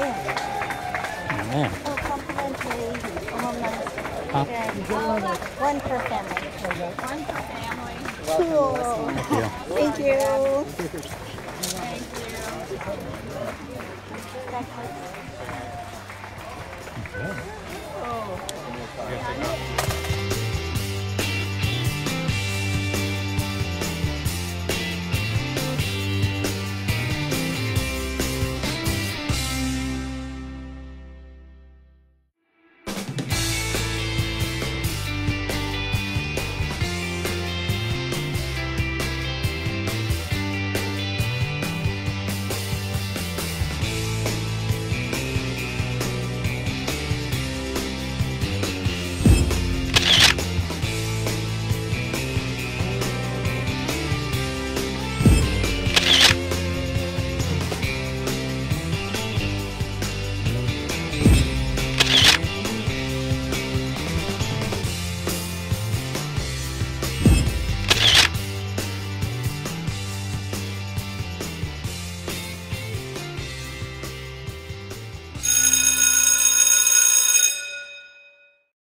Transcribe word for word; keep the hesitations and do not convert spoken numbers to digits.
Amen. So complimentary homeless. Huh? One per family. One per family. Cool. Thank you. Thank you. Thank you. Oh.